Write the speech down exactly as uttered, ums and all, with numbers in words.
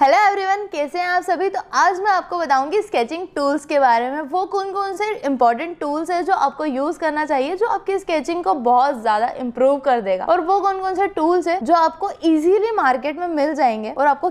Hello everyone, कैसे हैं आप सभी। तो आज मैं आपको बताऊंगी स्केचिंग टूल्स के बारे में। वो कौन कौन से इंपॉर्टेंट टूल्स है जो आपको यूज़ करना चाहिए, जो आपकी स्केचिंग को बहुत ज़्यादा इम्प्रूव कर देगा, और वो कौन कौन से टूल्स है जो आपको इजीली मार्केट में मिल जाएंगे और आपको